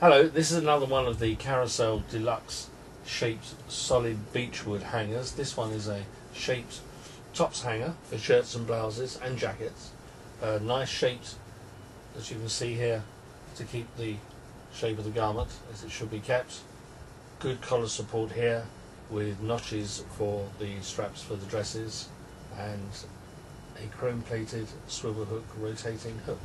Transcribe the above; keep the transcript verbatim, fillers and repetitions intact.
Hello, this is another one of the Carousel Deluxe shaped solid beechwood hangers. This one is a shaped tops hanger for shirts and blouses and jackets. Uh, nice shaped, as you can see here, to keep the shape of the garment as it should be kept. Good collar support here with notches for the straps for the dresses and a chrome plated swivel hook rotating hook.